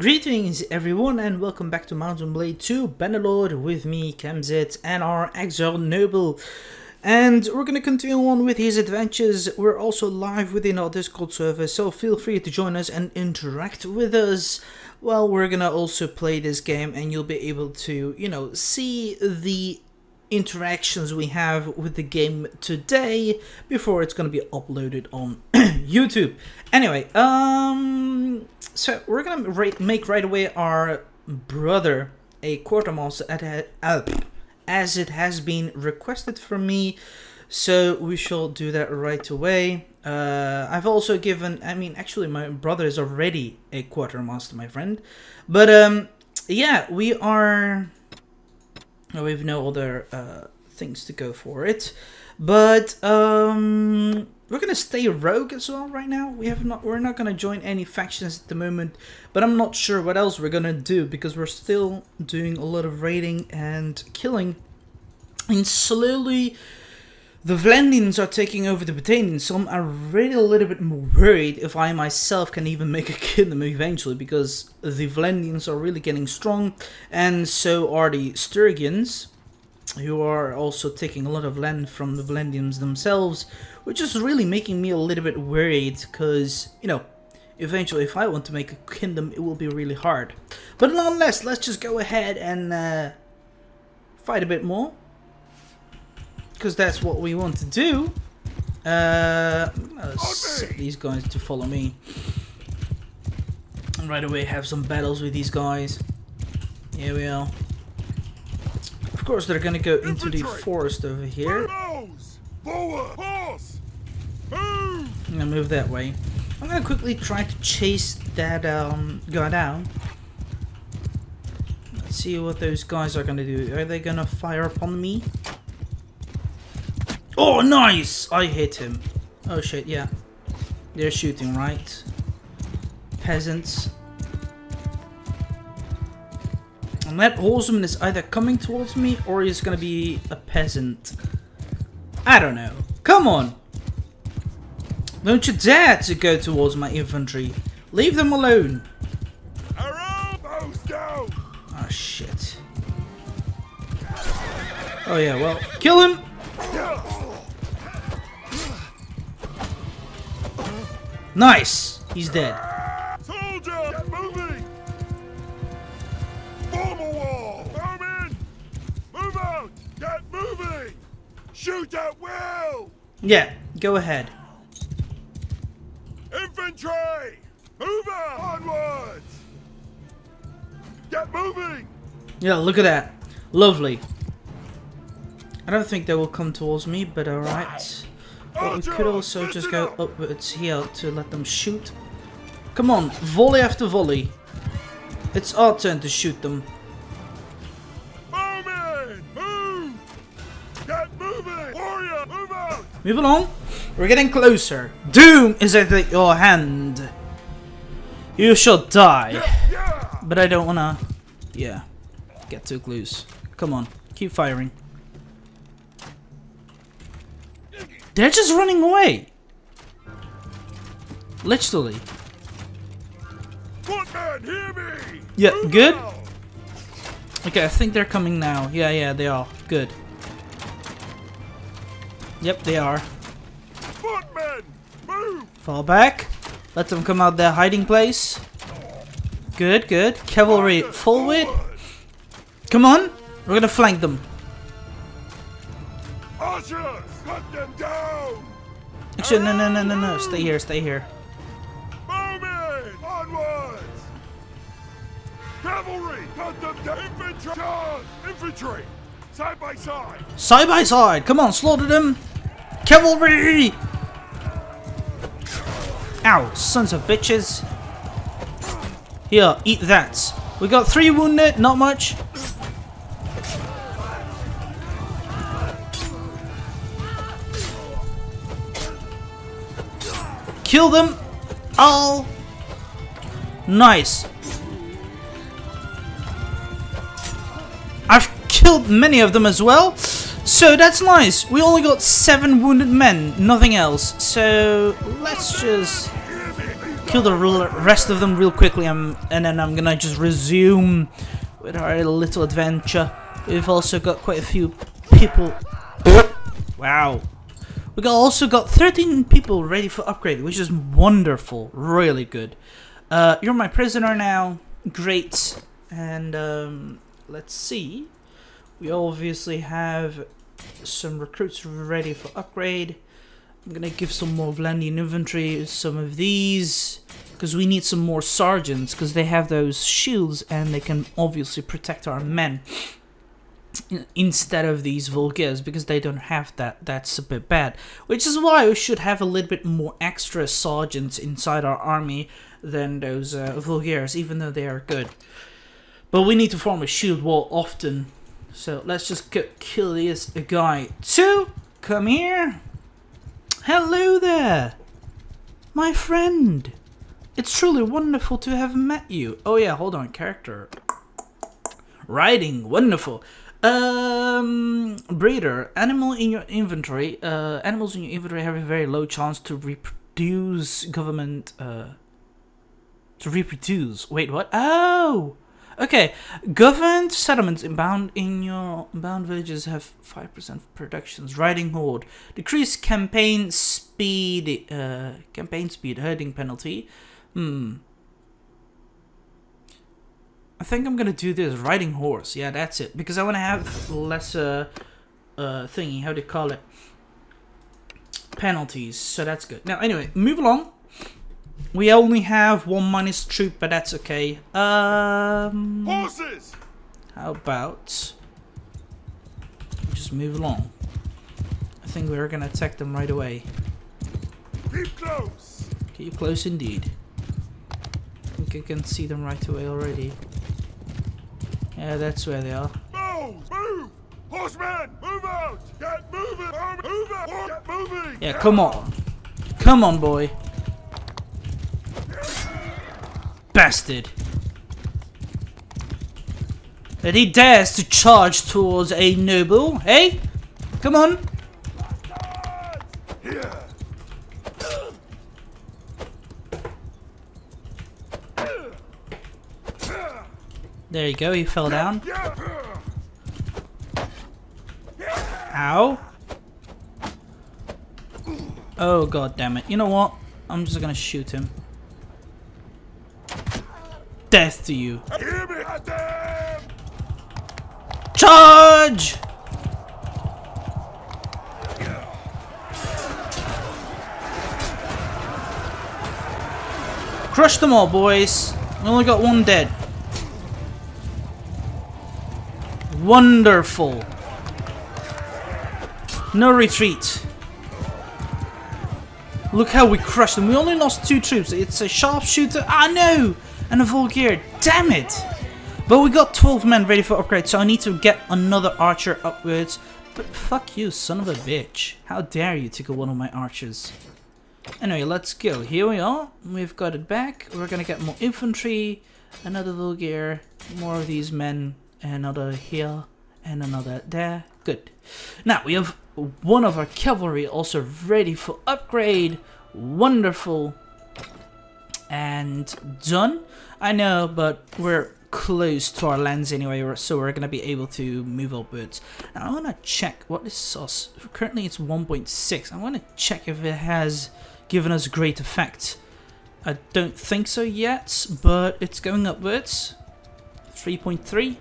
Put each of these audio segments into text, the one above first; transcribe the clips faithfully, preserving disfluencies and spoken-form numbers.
Greetings everyone and welcome back to Mountain Blade two Bannerlord with me Kemsyt and our exiled noble. And we're going to continue on with his adventures. We're also live within our Discord server, so feel free to join us and interact with us. Well, we're going to also play this game and you'll be able to, you know, see the interactions we have with the game today before it's going to be uploaded on YouTube. Anyway, um, so we're going to make right away our brother a quartermaster at Alp, as it has been requested from me, so we shall do that right away. Uh, I've also given, I mean, actually my brother is already a quartermaster, my friend, but um, yeah, we are... we have no other uh, things to go for it, but um, we're gonna stay rogue as well right now. We have not, we're not gonna join any factions at the moment, but I'm not sure what else we're gonna do because we're still doing a lot of raiding and killing, and slowly the Vlandians are taking over the Battanians. So I'm already a little bit more worried if I myself can even make a kingdom eventually, because the Vlandians are really getting strong, and so are the Sturgians, who are also taking a lot of land from the Vlandians themselves, which is really making me a little bit worried, because, you know, eventually if I want to make a kingdom, it will be really hard. But nonetheless, let's just go ahead and uh, fight a bit more, because that's what we want to do. Uh, I'm gonna set these guys to follow me. And right away have some battles with these guys. Here we are. Of course they're gonna go into the forest over here. I'm gonna move that way. I'm gonna quickly try to chase that um, guy down. Let's see what those guys are gonna do. Are they gonna fire upon me? Oh, nice! I hit him. Oh shit, yeah. They're shooting, right? Peasants. And that horseman is either coming towards me or he's gonna be a peasant. I don't know. Come on! Don't you dare to go towards my infantry. Leave them alone. Oh shit. Oh yeah, well, kill him! Nice! He's dead. Soldier, get moving! Form a wall! Form in! Move out! Get moving! Shoot at will! Yeah, go ahead. Infantry! Move out! Onwards! Get moving! Yeah, look at that. Lovely. I don't think they will come towards me, but alright. But we could also just go upwards here to let them shoot. Come on, volley after volley. It's our turn to shoot them. Move along. We're getting closer. Doom is at your hand. You shall die. But I don't wanna, yeah, get too close. Come on, keep firing. They're just running away. Literally. Footman, hear me. Yeah, move good. Now. Okay, I think they're coming now. Yeah, yeah, they are. Good. Yep, they are. Footman, move. Fall back. Let them come out their hiding place. Good, good. Cavalry forward. forward. Come on. We're gonna flank them. Archers, cut them down. Actually, no, no, no, no, no. Stay here, stay here. Moving onwards. Cavalry, cut them down. Infantry, charge. Infantry, side by side. Side by side. Come on, slaughter them. Cavalry. Ow, sons of bitches. Here, eat that. We got three wounded. Not much. Kill them all. Nice. I've killed many of them as well, so that's nice. We only got seven wounded men, nothing else. So let's just kill the rest of them real quickly, and then I'm gonna just resume with our little adventure. We've also got quite a few people. Wow. We got also got thirteen people ready for upgrade, which is wonderful. Really good. Uh, you're my prisoner now. Great. And um, let's see. We obviously have some recruits ready for upgrade. I'm going to give some more Vlandian infantry some of these, because we need some more sergeants, because they have those shields and they can obviously protect our men instead of these Vulgaires, because they don't have that. That's a bit bad, which is why we should have a little bit more extra sergeants inside our army than those uh, Vulgaires, even though they are good. But we need to form a shield wall often, so let's just kill this guy too. Come here. Hello there, my friend. It's truly wonderful to have met you. Oh yeah, hold on, character. Riding, wonderful. Um, breeder, animal in your inventory. Uh, animals in your inventory have a very low chance to reproduce. Government, uh, to reproduce. Wait, what? Oh, okay. Governed settlements inbound in your inbound villages have five percent productions. Riding horde, decrease campaign speed. Uh, campaign speed, herding penalty. Hmm. I think I'm gonna do this riding horse. Yeah, that's it, because I want to have lesser uh, thingy. How do you call it? Penalties. So that's good. Now, anyway, move along. We only have one minus troop, but that's okay. Um, Horses. How about just move along? I think we're gonna attack them right away. Keep close. Keep close, indeed. I think I can see them right away already. Yeah, that's where they are. Move! Move! Horseman! Move out! Get moving! Move out! Get moving! Yeah, come on. Come on, boy. Bastard. That he dares to charge towards a noble. Hey! Come on! There you go, he fell down. Ow. Oh, god damn it. You know what? I'm just gonna shoot him. Death to you. Charge! Crush them all, boys. We only got one dead. Wonderful. No retreat. Look how we crushed them. We only lost two troops. It's a sharpshooter. Ah, no! And a Vulgaire. Damn it! But we got twelve men ready for upgrade, so I need to get another archer upwards. But fuck you, son of a bitch. How dare you tickle one of my archers. Anyway, let's go. Here we are. We've got it back. We're gonna get more infantry. Another Vulgaire. More of these men. Another here, and another there. Good. Now, we have one of our cavalry also ready for upgrade. Wonderful. And done. I know, but we're close to our lands anyway, so we're going to be able to move upwards. Now, I want to check what this sauce. Currently, it's one point six. I want to check if it has given us great effect. I don't think so yet, but it's going upwards. three point three.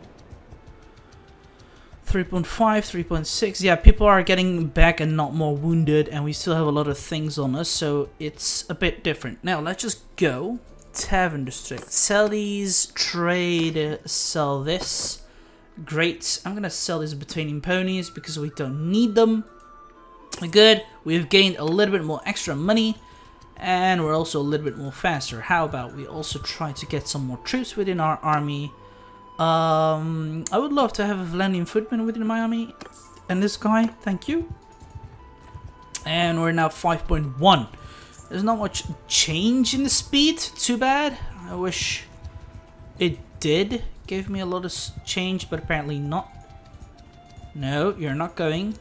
three point five, three point six, yeah, people are getting back and not more wounded, and we still have a lot of things on us, so it's a bit different. Now, let's just go. Tavern District. Sell these, trade, sell this. Great. I'm gonna sell these Battanian ponies because we don't need them. Good. We've gained a little bit more extra money, and we're also a little bit more faster. How about we also try to get some more troops within our army? Um, I would love to have a Vlandian footman within my army. And this guy, thank you. And we're now five point one. There's not much change in the speed. Too bad. I wish it did. Gave me a lot of change, but apparently not. No, you're not going.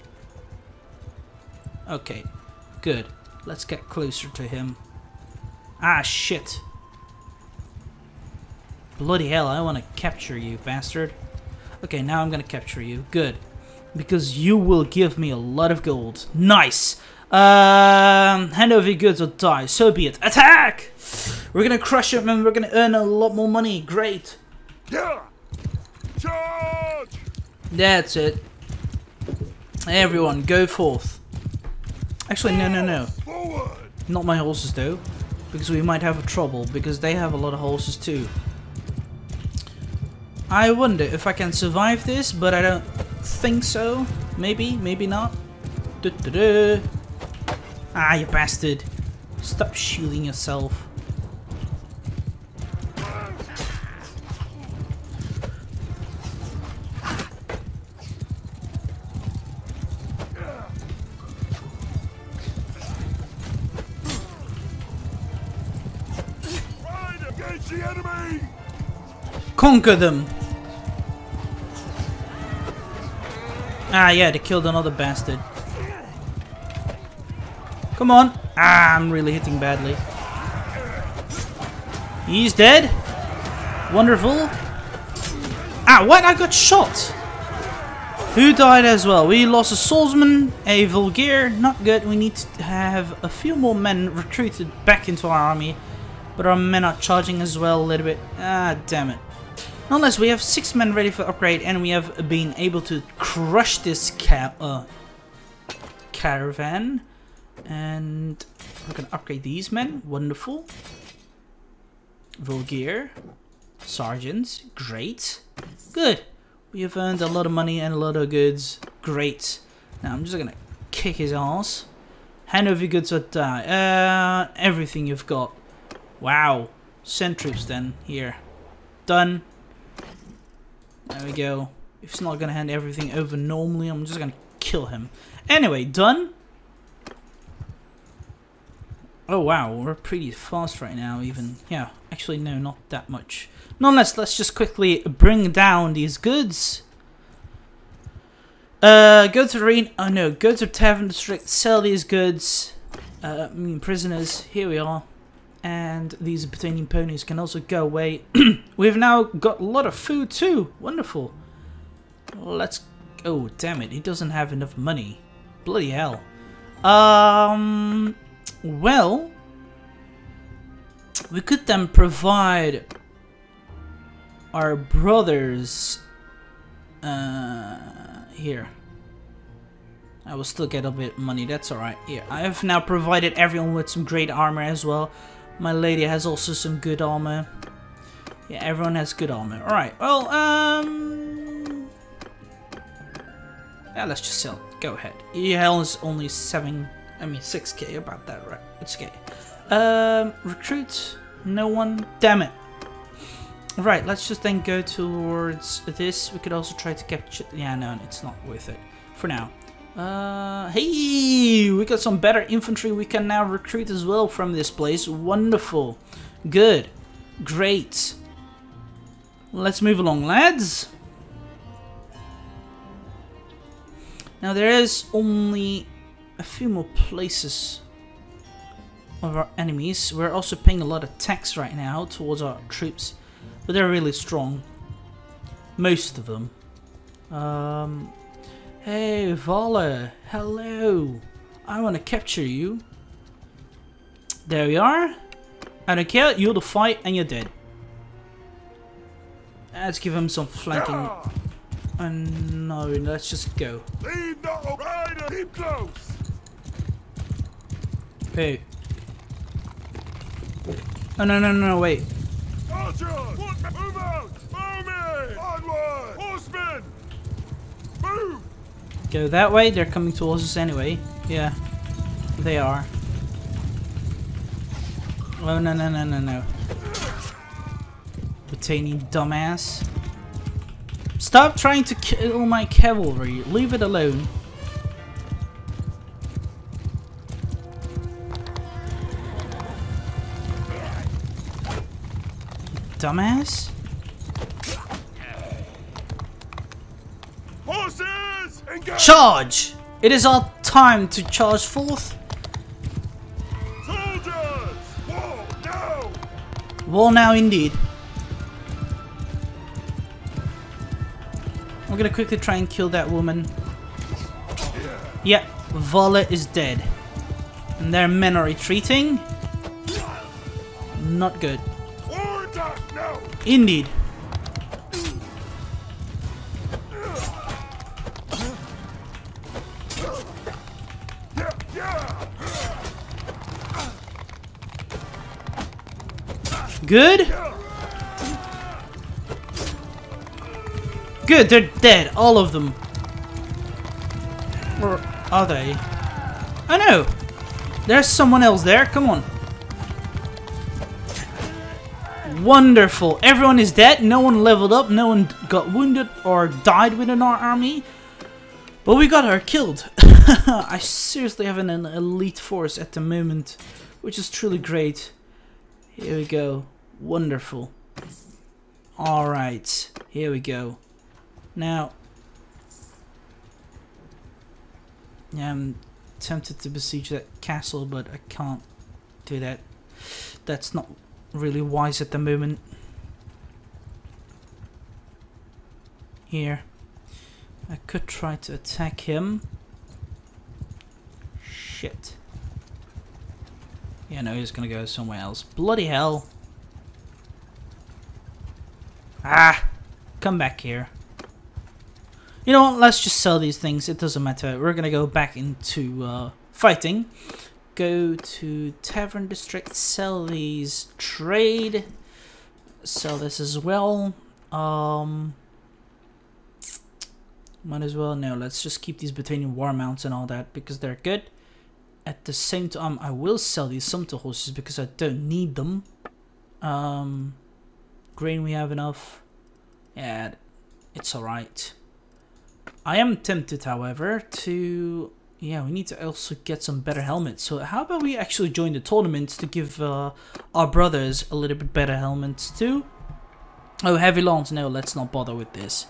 Okay, good. Let's get closer to him. Ah, shit. Bloody hell, I want to capture you, bastard. Okay, now I'm going to capture you. Good. Because you will give me a lot of gold. Nice! Um, hand over your goods or die. So be it. Attack! We're going to crush him and we're going to earn a lot more money. Great. Yeah. Charge! That's it. Everyone, go forth. Actually, no, no, no. Forward. Not my horses, though. Because we might have a trouble. Because they have a lot of horses, too. I wonder if I can survive this, but I don't think so. Maybe, maybe not. Du -du -du. Ah, you bastard. Stop shielding yourself. Ride against the enemy! Conquer them! Ah, yeah, they killed another bastard. Come on. Ah, I'm really hitting badly. He's dead. Wonderful. Ah, what? I got shot. Who died as well? We lost a swordsman, a vulgaire. Not good. We need to have a few more men recruited back into our army. But our men are charging as well a little bit. Ah, damn it. Nonetheless, we have six men ready for upgrade, and we have been able to crush this ca uh, caravan. And we're gonna upgrade these men. Wonderful. Vulgaire. Sergeants. Great. Good. We have earned a lot of money and a lot of goods. Great. Now I'm just gonna kick his ass. Hand over your goods or die. Uh, everything you've got. Wow. Send troops then. Here. Done. There we go. If it's not gonna hand everything over normally, I'm just gonna kill him. Anyway, done. Oh wow, we're pretty fast right now even. Yeah, actually no, not that much. Nonetheless, let's just quickly bring down these goods. Uh, go to the arena, oh no, go to the tavern district, sell these goods. Uh, I mean prisoners, here we are. And these Battanian ponies can also go away. We've now got a lot of food too, wonderful. Let's, oh damn it, he doesn't have enough money. Bloody hell. Um... Well, we could then provide our brothers uh, here. I will still get a bit of money, that's alright. Here, I have now provided everyone with some great armor as well. My lady has also some good armor. Yeah, everyone has good armor. Alright, well, um... yeah, let's just sell. Go ahead. E L is only seven... I mean, six K, about that, right? It's okay. Um, recruit? No one? Damn it. Right, let's just then go towards this. We could also try to capture... Yeah, no, it's not worth it. For now. Uh, hey! We got some better infantry we can now recruit as well from this place. Wonderful. Good. Great. Let's move along, lads. Now, there is only... a few more places of our enemies. We're also paying a lot of tax right now towards our troops, but they're really strong, most of them. Um, hey Vala, hello, I want to capture you. There we are. I don't care, you're the fight and you're dead. Let's give him some flanking. Yeah. And no, let's just go. Leave the rider. Keep close. Hey. Oh no no no wait. Archers! Move out! Move in! Onward! Horsemen! Move! Go that way, they're coming towards us anyway. Yeah. They are. Oh no no no no no. Battanian dumbass. Stop trying to kill my cavalry. Leave it alone. Dumbass. Horses! Engage! Charge! It is our time to charge forth. Soldiers! War down! Well, now indeed. I'm gonna quickly try and kill that woman. Yeah, Vala is dead. And their men are retreating. Not good. Indeed. Good. Good, they're dead, all of them. Or are they? Oh no! There's someone else there, come on. Wonderful, everyone is dead, no one leveled up, no one got wounded or died within our army. But we got her killed. I seriously have an elite force at the moment, which is truly great. Here we go, wonderful. Alright, here we go. Now, yeah, I'm tempted to besiege that castle, but I can't do that. That's not really wise at the moment. Here, I could try to attack him. Shit. Yeah, no, he's gonna go somewhere else. Bloody hell. Ah! Come back here. You know what, let's just sell these things, it doesn't matter. We're gonna go back into uh, fighting. Go to Tavern District, sell these, trade. Sell this as well. Um, might as well, no, let's just keep these Battanian war mounts and all that, because they're good. At the same time, I will sell these Sumter horses because I don't need them. Um, grain we have enough. Yeah, it's alright. I am tempted, however, to... Yeah, we need to also get some better helmets. So how about we actually join the tournament to give uh, our brothers a little bit better helmets too? Oh, heavy lance. No, let's not bother with this.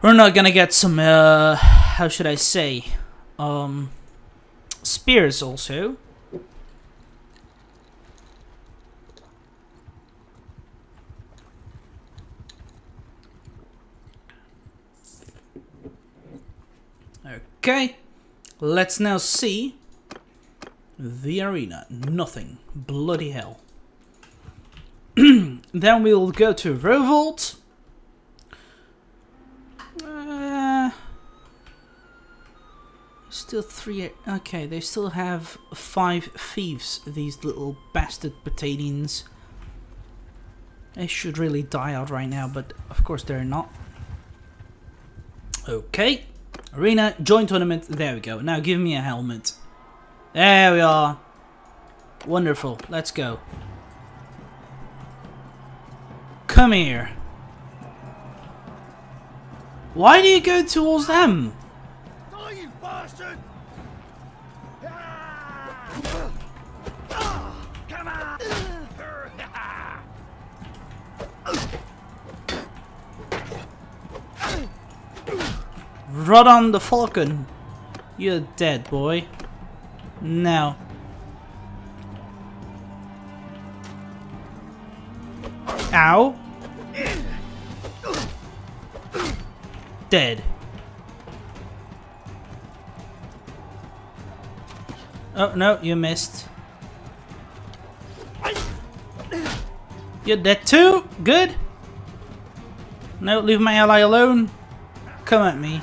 We're not gonna get some... Uh, how should I say? Um... Spears also. Okay, let's now see the arena. Nothing. Bloody hell. Then we'll go to Rovol. Uh, Still three, okay, they still have five thieves, these little bastard Battanians. They should really die out right now, but of course they're not. Okay, arena, join tournament, there we go. Now give me a helmet. There we are. Wonderful, let's go. Come here. Why do you go towards them? Rod on the falcon. You're dead, boy. Now. Ow. Dead. Oh, no, you missed. You're dead too? Good. No, leave my ally alone. Come at me.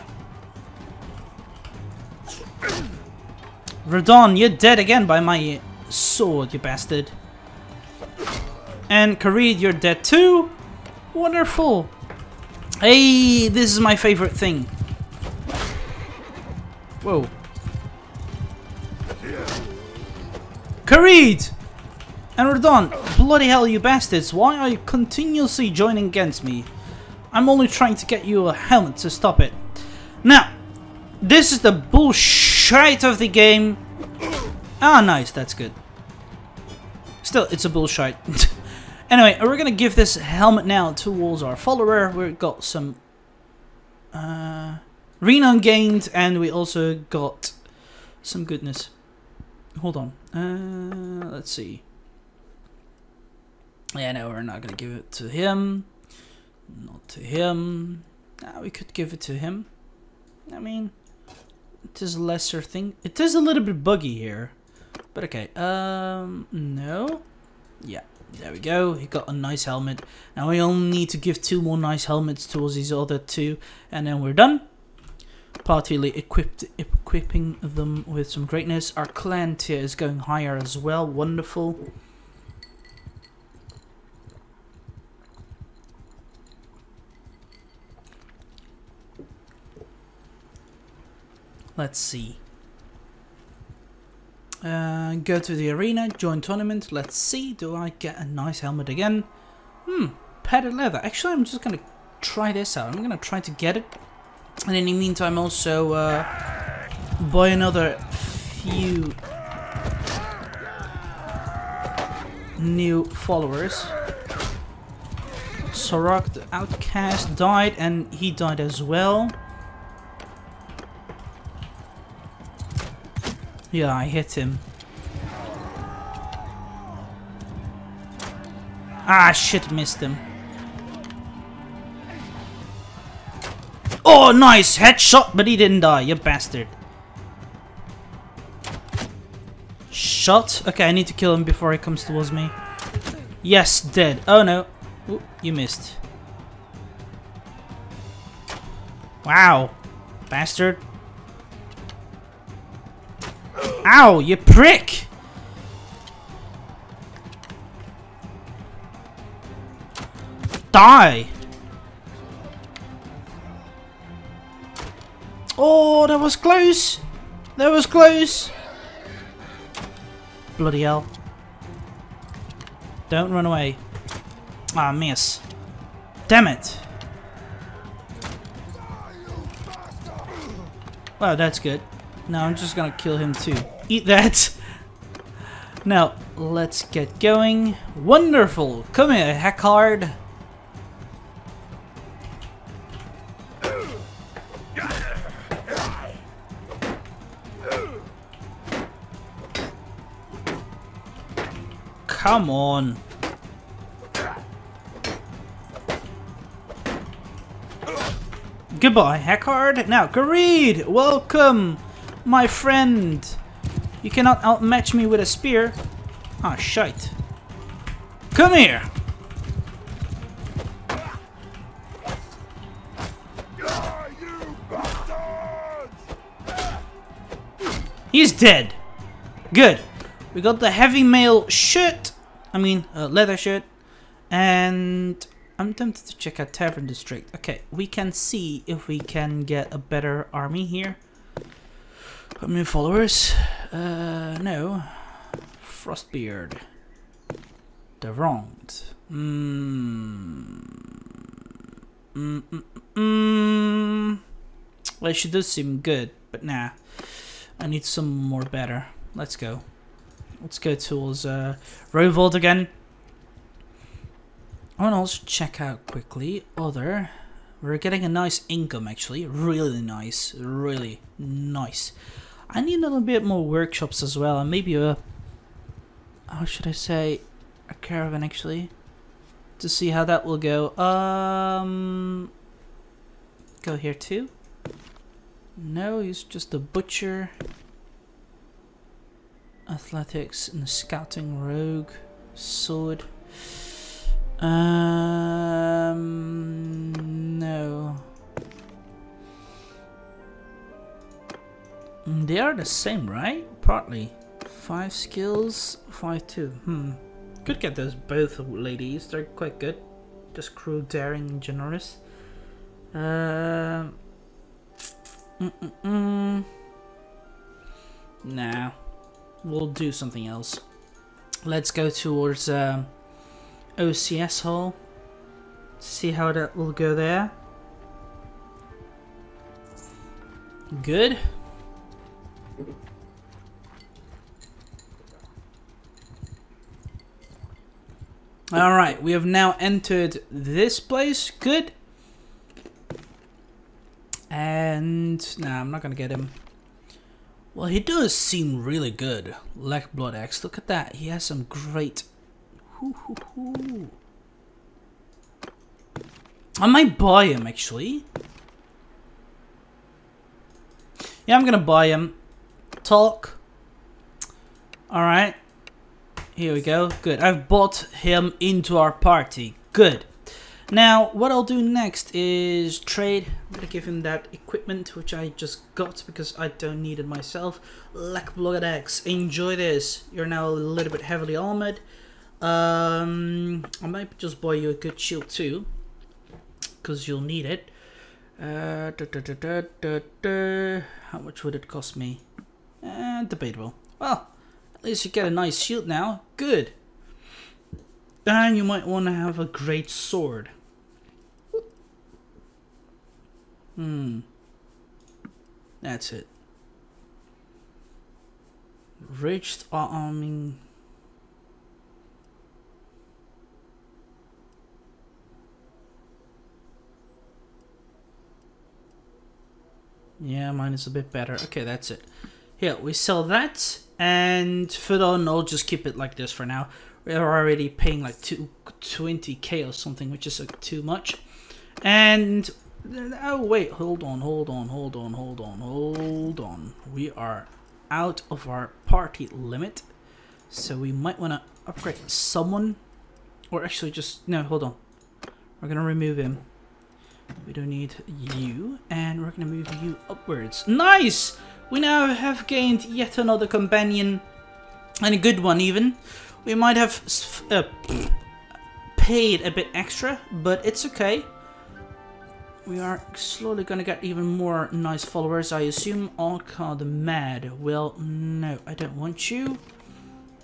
Radon, you're dead again by my sword, you bastard. And Kareed, you're dead too? Wonderful. Hey, this is my favorite thing. Whoa. Kareed! And Radon, bloody hell, you bastards, why are you continuously joining against me? I'm only trying to get you a helmet to stop it. Now, this is the bullshit of the game. Ah, nice, that's good. Still, it's a bullshit. Anyway, we're gonna give this helmet now towards our follower. We've got some uh, renown gained, and we also got some goodness. Hold on. Uh, let's see. Yeah, no, we're not gonna give it to him. Not to him. Nah, we could give it to him. I mean, it is a lesser thing. It is a little bit buggy here. But okay, um, no. Yeah, there we go. He got a nice helmet. Now we only need to give two more nice helmets towards these other two. And then we're done. Partially equipped, equipping them with some greatness. Our clan tier is going higher as well. Wonderful. Let's see. Uh, go to the arena, join tournament. Let's see, do I get a nice helmet again? Hmm, padded leather. Actually, I'm just going to try this out. I'm going to try to get it. And in the meantime, also uh, buy another few new followers. Sorak the Outcast died, and he died as well. Yeah, I hit him. Ah, shit, missed him. Oh, nice headshot, but he didn't die, you bastard. Shot. Okay, I need to kill him before he comes towards me. Yes, dead. Oh, no. Ooh, you missed. Wow. Bastard. Ow, you prick! Die! Oh, that was close! That was close! Bloody hell. Don't run away. Ah, miss. Damn it! Wow, that's good. Now I'm just gonna kill him too. Eat that! Now, let's get going. Wonderful! Come here, Heckard! Come on! Goodbye, Heckard! Now, Kareed! Welcome! My friend! You cannot outmatch me with a spear. Ah, shite. Come here! He's dead! Good. We got the heavy mail shirt. I mean, uh, leather shirt. And I'm tempted to check out Tavern District. Okay, we can see if we can get a better army here. How many followers? Uh, no. Frostbeard. The wronged. Mm. Mm -mm -mm. Well, she does seem good, but nah. I need some more better. Let's go. Let's go towards uh, Rovol again. I want to also check out quickly other. We're getting a nice income actually. Really nice. Really nice. I need a little bit more workshops as well, and maybe a, how should I say, a caravan actually, to see how that will go. Um, go here too. No, he's just a butcher. Athletics and scouting rogue, sword. Um, no. They are the same, right? Partly. Five skills, five two. Hmm. Could get those both ladies. They're quite good. Just cruel, daring, and generous. Um. Uh, mm -mm -mm. Nah. We'll do something else. Let's go towards um, O C S hall. See how that will go there. Good. Alright, we have now entered this place. Good. And... nah, I'm not gonna get him. Well, he does seem really good. Lek Bloodaxe. Look at that. He has some great Hoo, hoo, hoo. I might buy him, actually. Yeah, I'm gonna buy him. Talk. Alright. Here we go. Good. I've bought him into our party. Good. Now, what I'll do next is trade. I'm gonna give him that equipment, which I just got because I don't need it myself. Lek Bloodaxe. Enjoy this. You're now a little bit heavily armored. Um, I might just buy you a good shield too, because you'll need it. Uh, da, da, da, da, da, da. How much would it cost me? Uh, debatable. Well, at least you get a nice shield now. Good. And you might want to have a great sword. Hmm. That's it. Rich arming. Yeah, mine is a bit better. Okay, that's it. Here, we sell that, and further on, I'll just keep it like this for now. We're already paying like two twenty K or something, which is like too much. And, oh wait, hold on, hold on, hold on, hold on, hold on. We are out of our party limit, so we might want to upgrade someone. Or actually just, no, hold on. We're going to remove him. We don't need you, and we're gonna move you upwards. Nice! We now have gained yet another companion, and a good one even. We might have uh, paid a bit extra, but it's okay. We are slowly gonna get even more nice followers, I assume. Orca the Mad. Well, no, I don't want you.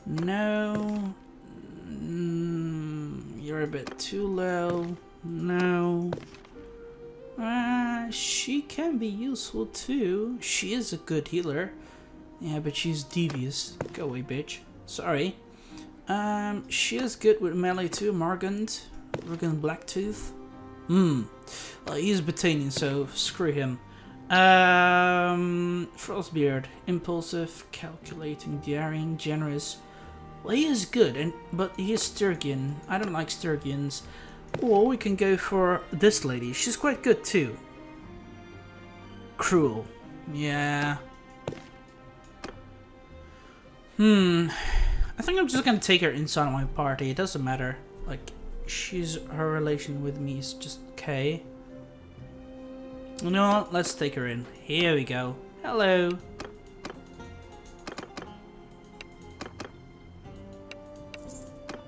No. Mm, you're a bit too low. No. Uh, she can be useful too. She is a good healer. Yeah, but she's devious. Go away, bitch. Sorry. Um, she is good with melee too. Morgaen. Morgaen Blacktooth. Hmm. Well, he's Battanian, so screw him. Um, Frostbeard. Impulsive, calculating, daring, generous. Well, he is good, and but he is Sturgian. I don't like Sturgians. Or we can go for this lady. She's quite good too. Cruel. Yeah. Hmm. I think I'm just gonna take her inside my party. It doesn't matter. Like, she's her relation with me is just okay. You know what? Let's take her in. Here we go. Hello.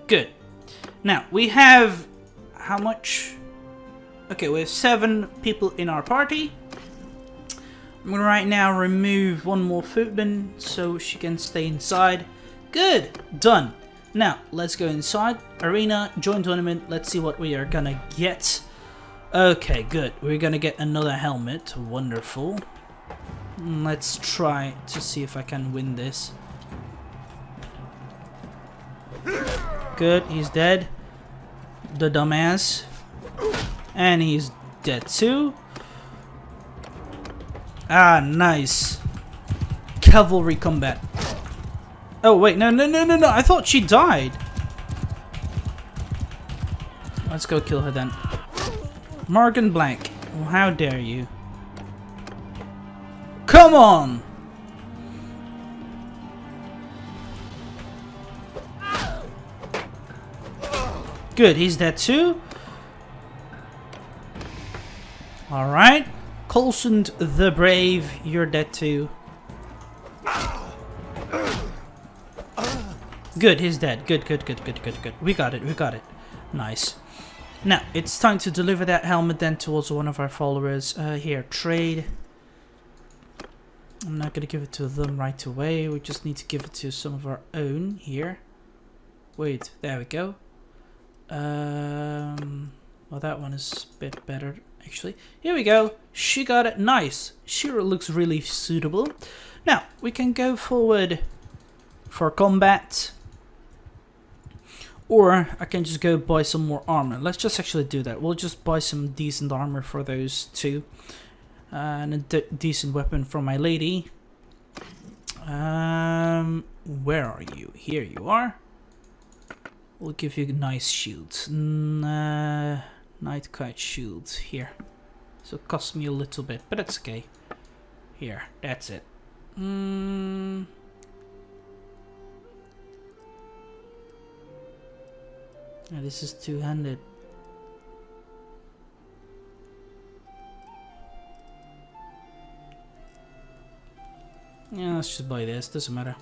Good. Now, we have... How much? Okay, we have seven people in our party. I'm gonna right now remove one more food bin so she can stay inside. Good, done. Now let's go inside arena, join tournament. Let's see what we are gonna get. Okay, good. We're gonna get another helmet. Wonderful. Let's try to see if I can win this. Good, he's dead. The dumbass, and he's dead too. Ah, nice cavalry combat. Oh wait, no, no, no, no, no! I thought she died. Let's go kill her then. Morgaen Black, how dare you? Come on! Good, he's dead too. Alright. Coulson the Brave, you're dead too. Good, he's dead. Good, good, good, good, good, good. We got it, we got it. Nice. Now, it's time to deliver that helmet then towards one of our followers. Uh, here, trade. I'm not going to give it to them right away. We just need to give it to some of our own here. Wait, there we go. Um, well, that one is a bit better, actually. Here we go. She got it. Nice. She looks really suitable. Now, we can go forward for combat. Or I can just go buy some more armor. Let's just actually do that. We'll just buy some decent armor for those two. Uh, and a de decent weapon for my lady. Um, where are you? Here you are. We'll give you a nice shield. Nah, Nightguard shield here. So it cost me a little bit, but that's okay. Here, that's it. Mm. Oh, this is two-handed. Yeah, let's just buy this, doesn't matter.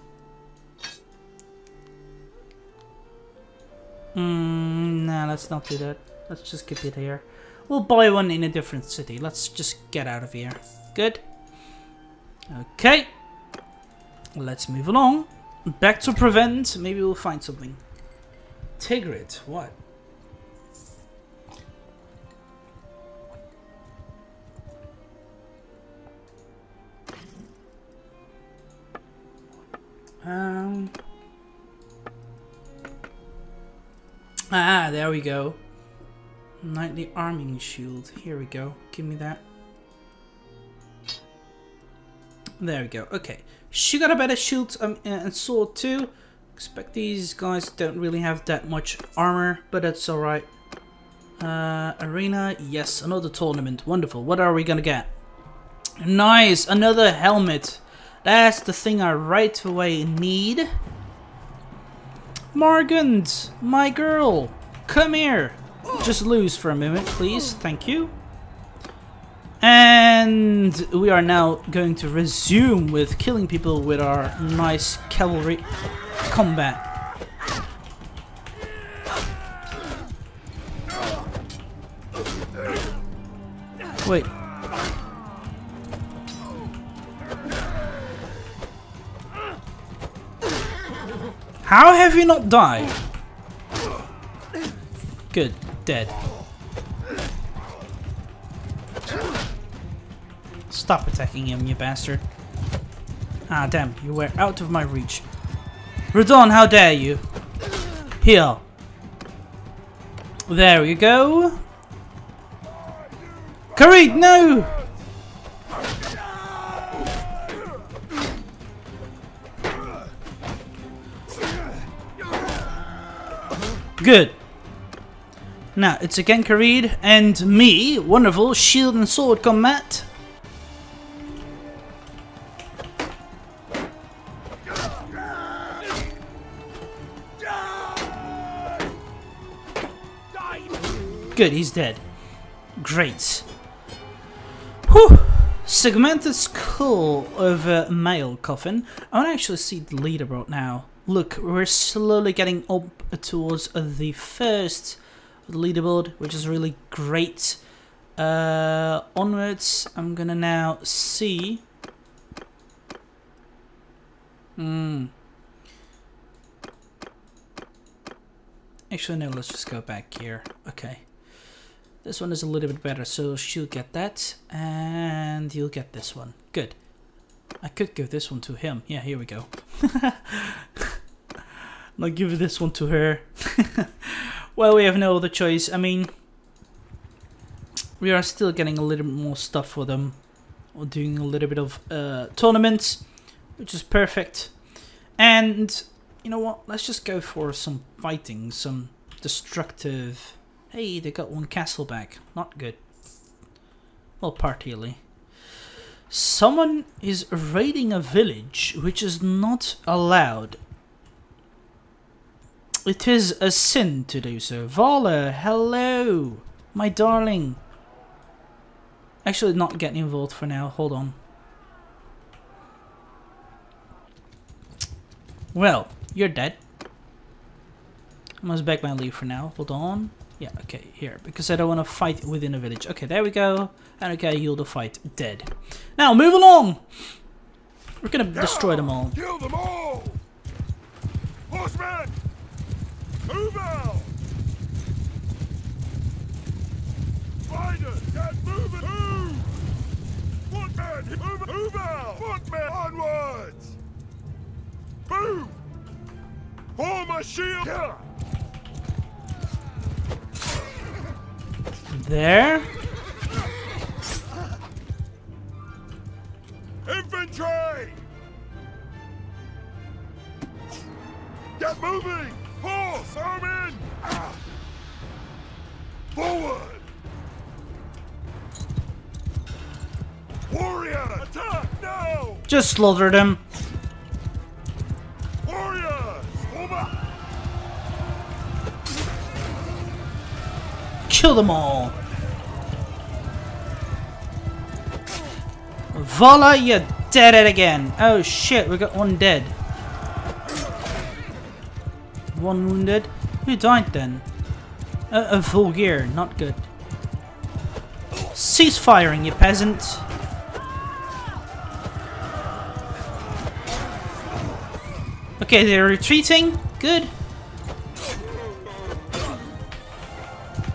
Mm, nah, let's not do that. Let's just keep it here. We'll buy one in a different city. Let's just get out of here. Good. Okay. Let's move along. Back to Prevent. Maybe we'll find something. Tigrid, what? Um. Ah, there we go. Knightly Arming Shield. Here we go. Give me that. There we go. Okay. She got a better shield um, and sword too. Expect these guys don't really have that much armor, but that's alright. Uh, arena. Yes, another tournament. Wonderful. What are we gonna get? Nice. Another helmet. That's the thing I right away need. Morgans, my girl. Come here. Just lose for a minute, please. Thank you. And we are now going to resume with killing people with our nice cavalry combat. Wait. How have you not died? Good. Dead. Stop attacking him, you bastard. Ah, damn, you were out of my reach. Radon, how dare you? Heal. There we go. Kareed, no! Good. Now, it's again Kareed and me. Wonderful. Shield and sword combat. Good, he's dead. Great. Whew. Segmented skull over male coffin. I want to actually see the leaderboard now. Look, we're slowly getting up towards the first leaderboard, which is really great. Uh, onwards, I'm gonna now see. Hmm. Actually, no, let's just go back here. Okay. This one is a little bit better, so she'll get that, and you'll get this one. Good. I could give this one to him. Yeah, here we go. Not give this one to her. Well, we have no other choice. I mean, we are still getting a little bit more stuff for them. We're doing a little bit of uh, tournaments, which is perfect. And you know what? Let's just go for some fighting, some destructive. Hey, they got one castle back. Not good. Well, partially. Someone is raiding a village, which is not allowed. It is a sin to do so. Vala, hello, my darling. Actually, not getting involved for now. Hold on. Well, you're dead. I must beg my leave for now. Hold on. Yeah, okay, here. Because I don't want to fight within a village. Okay, there we go. And okay, you'll the fight. Dead. Now, move along. We're going to destroy them all. Kill them all. Horsemen. Move out! Riders, get moving! Move! Footmen, move, move out! Footmen, onwards! Move! Form a shield! Killer. There. Infantry! Get moving! Horse, arm in! No! Just slaughtered him. Kill them all. Voila, you're dead it again. Oh shit, we got one dead. One wounded. Who died then? Uh, a full gear, not good. Cease firing, you peasant. Okay, they're retreating. Good.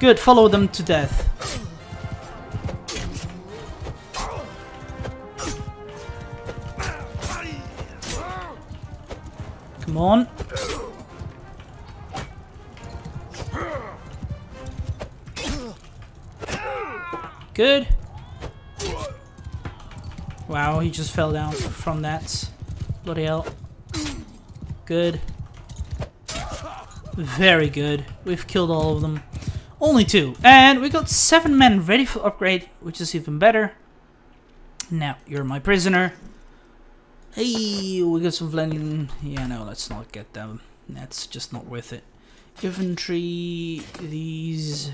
Good, follow them to death. Come on. Good. Wow, he just fell down from that. Bloody hell. Good. Very good. We've killed all of them. Only two, and we got seven men ready for upgrade, which is even better. Now, you're my prisoner. Hey, we got some Vlandian. Yeah, no, let's not get them. That's just not worth it. Infantry, these.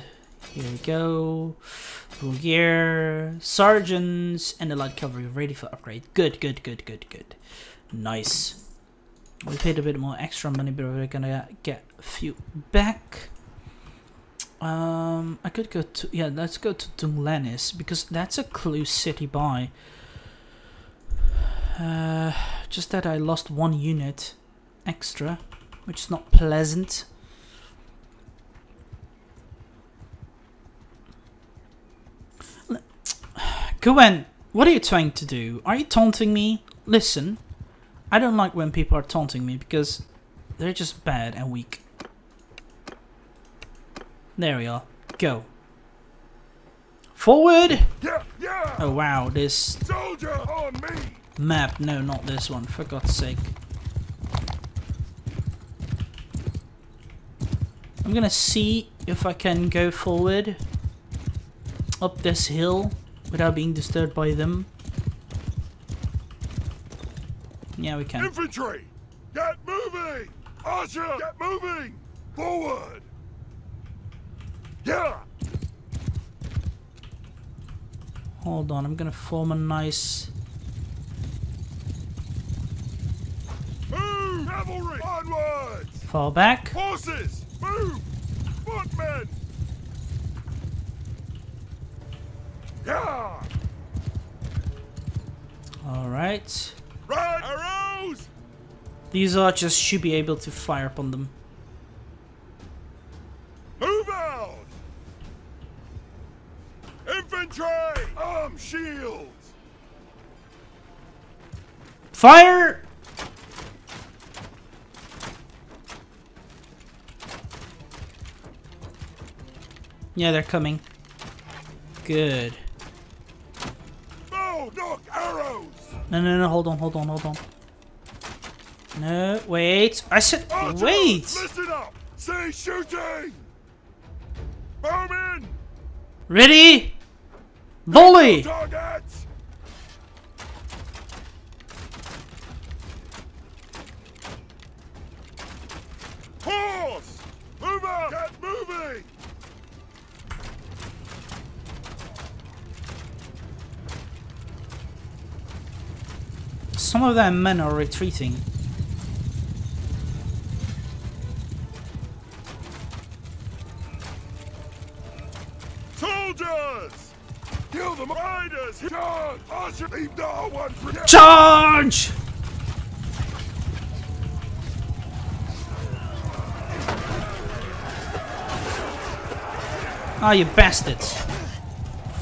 Here we go. Full gear, sergeants, and the light cavalry ready for upgrade. Good, good, good, good, good. Nice. We paid a bit more extra money, but we're gonna get a few back. Um, I could go to, yeah, let's go to Dunglenis, because that's a close city by. Uh, just that I lost one unit extra, which is not pleasant. Gwen, what are you trying to do? Are you taunting me? Listen, I don't like when people are taunting me, because they're just bad and weak. There we are. Go. Forward! Yeah, yeah. Oh wow, this soldier on me. Map. No, not this one, for God's sake. I'm gonna see if I can go forward up this hill without being disturbed by them. Yeah, we can. Infantry! Get moving! Archer! Get moving! Forward! Yeah. Hold on, I'm gonna form a nice move. Cavalry onwards. Fall back. Horses, move. Footmen. Yeah. All right. Right arrows. These archers should be able to fire upon them. Move out. Infantry! Arm shields! Fire! Yeah, they're coming. Good. Bow, knock, arrows! No, no, no, hold on, hold on, hold on. No, wait. I said, Archers, wait! Listen up! Say shooting! Bowman! Ready? Volley! Horse! Move up! Get moving! Some of their men are retreating. Soldiers! Kill them! Riders! Charge! Archer! Leave no one for you! Charge! Ah, you bastards.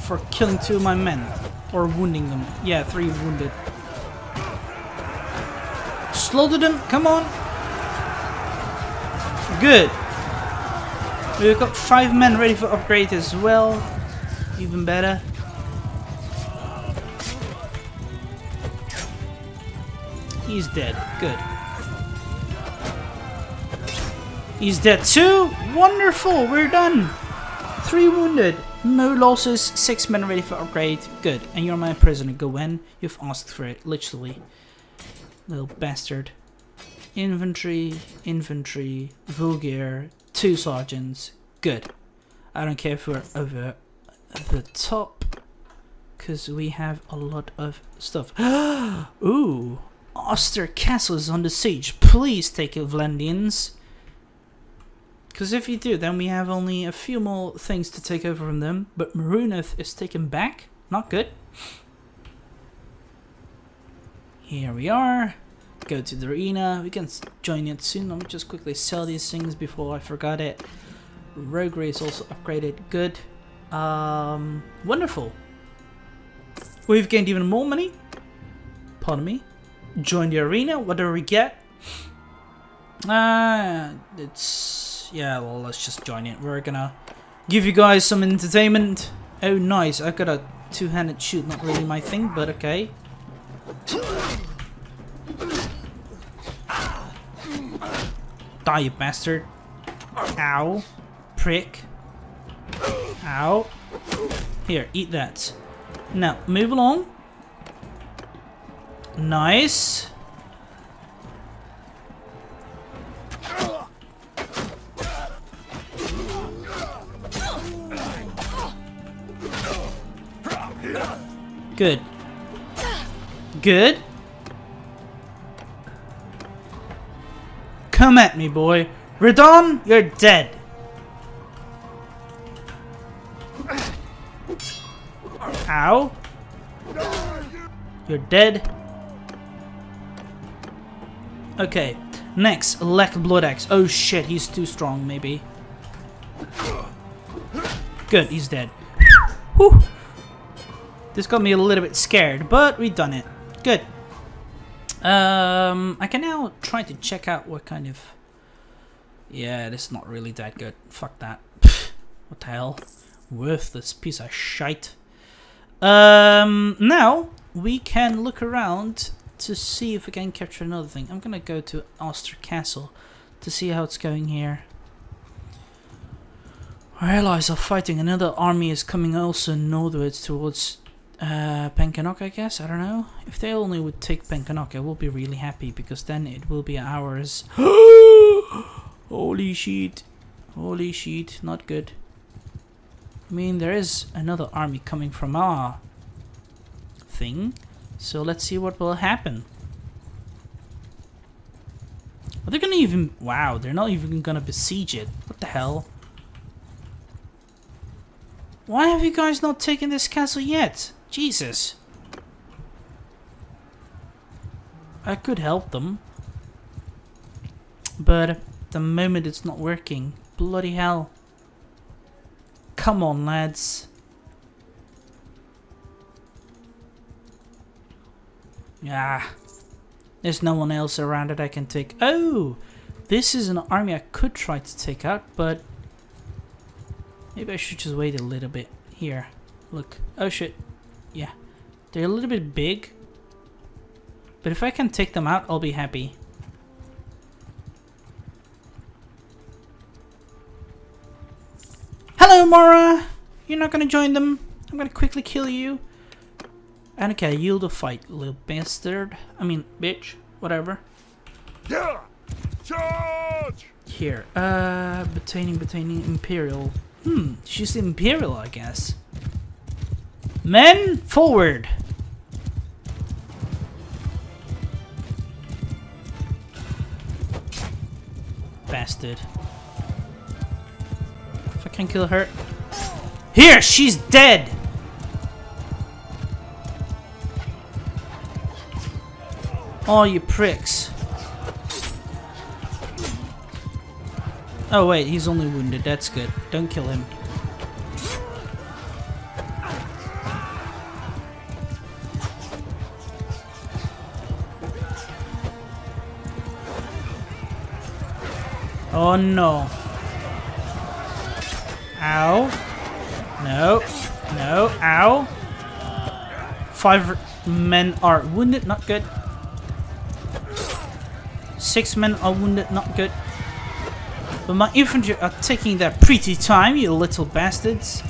For killing two of my men. Or wounding them. Yeah, three wounded. Slaughtered them, come on! Good! We've got five men ready for upgrade as well. Even better. He's dead. Good. He's dead too. Wonderful. We're done. Three wounded. No losses, six men ready for upgrade. Good, and you're my prisoner, go in. You've asked for it, literally. Little bastard. Inventory, inventory, vulgar, two sergeants. Good. I don't care if we're over the top, because we have a lot of stuff. Ooh, Oster Castle is under siege. Please take it, Vlandians. Because if you do, then we have only a few more things to take over from them. But Marunath is taken back. Not good. Here we are. Go to the arena. We can join it soon. Let me just quickly sell these things before I forgot it. Roguery is also upgraded. Good. Um, wonderful. We've gained even more money. Pardon me. Join the arena. What do we get? Uh, it's... Yeah, well, let's just join it. We're gonna give you guys some entertainment. Oh, nice. I got a two-handed shoot. Not really my thing, but okay. Die, you bastard. Ow. Prick. Ow. Here, eat that. Now, move along. Nice. Good. Good. Come at me, boy. Radon, you're dead. Ow. You're dead. Okay. Next, Lek Bloodaxe. Oh shit, he's too strong, maybe. Good, he's dead. Whew. This got me a little bit scared, but we've done it. Good. Um, I can now try to check out what kind of... Yeah, this is not really that good. Fuck that. What the hell? Worthless piece of shite. Um, now, we can look around to see if we can capture another thing. I'm gonna go to Oster Castle to see how it's going here. Our allies are fighting. Another army is coming also northwards towards... Uh, Pankanok, I guess? I don't know. If they only would take Pencanoc, I will be really happy, because then it will be ours. Holy shit. Holy shit. Not good. I mean, there is another army coming from our thing. So let's see what will happen. Are they gonna even... Wow, they're not even gonna besiege it. What the hell? Why have you guys not taken this castle yet? Jesus. I could help them. But at the moment it's not working. Bloody hell. Come on, lads. Ah. There's no one else around that I can take. Oh! This is an army I could try to take out, but... Maybe I should just wait a little bit. Here. Look. Oh shit. Yeah. They're a little bit big. But if I can take them out, I'll be happy. Hello, Mora! You're not gonna join them. I'm gonna quickly kill you. And okay, yield a fight, little bastard. I mean, bitch. Whatever. Yeah! Charge! Here. Uh, Battanian, Battanian, Imperial. Hmm, she's Imperial, I guess. Men, forward! Bastard. If I can kill her... Here, she's dead! Oh, you pricks. Oh wait, he's only wounded, that's good. Don't kill him. Oh no. Ow. No. No. Ow. Five men are wounded, not good. Six men are wounded, not good. But my infantry are taking their pretty time, you little bastards.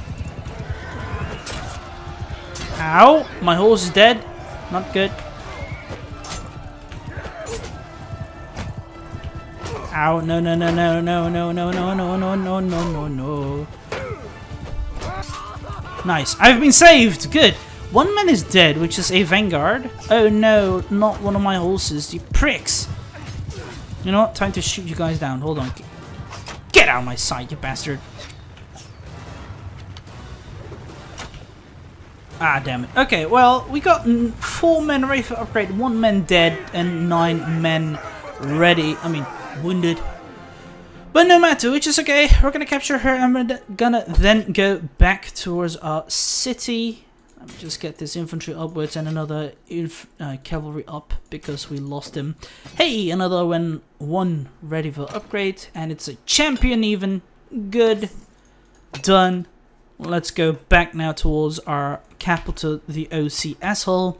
Ow! My horse is dead. Not good. Ow! No! No! No! No! No! No! No! No! No! No! No! No! No! Nice. I've been saved. Good. One man is dead, which is a vanguard. Oh no! Not one of my horses. You pricks! You know what? Time to shoot you guys down. Hold on. Get out of my sight, you bastard! Ah, damn it. Okay, well, we got four men ready for upgrade, one man dead, and nine men ready. I mean, wounded. But no matter, which is okay. We're gonna capture her, and we're gonna then go back towards our city. Let me just get this infantry upwards and another inf uh, cavalry up, because we lost them. Hey, another one, one ready for upgrade, and it's a champion even. Good. Done. Let's go back now towards our capital, the O C asshole,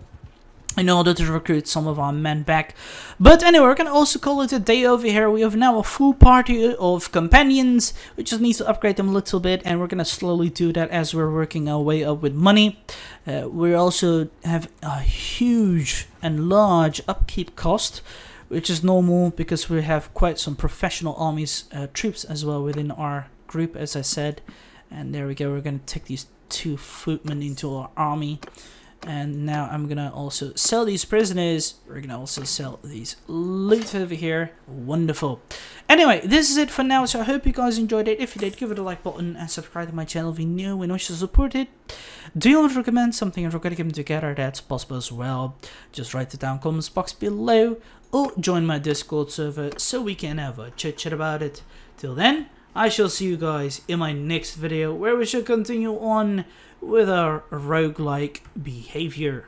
in order to recruit some of our men back. But anyway, we're going to also call it a day over here. We have now a full party of companions. We just need to upgrade them a little bit, and we're going to slowly do that as we're working our way up with money. Uh, we also have a huge and large upkeep cost, which is normal because we have quite some professional armies, uh, troops as well within our group, as I said. And there we go, we're going to take these two footmen into our army. And now I'm going to also sell these prisoners. We're going to also sell these loot over here. Wonderful. Anyway, this is it for now. So I hope you guys enjoyed it. If you did, give it a like button and subscribe to my channel if you're new and wish to support it. Do you want to recommend something and we're going to get them together? That's possible as well. Just write it down in the comments box below. Or join my Discord server so we can have a chit-chat about it. Till then, I shall see you guys in my next video, where we shall continue on with our roguelike behavior.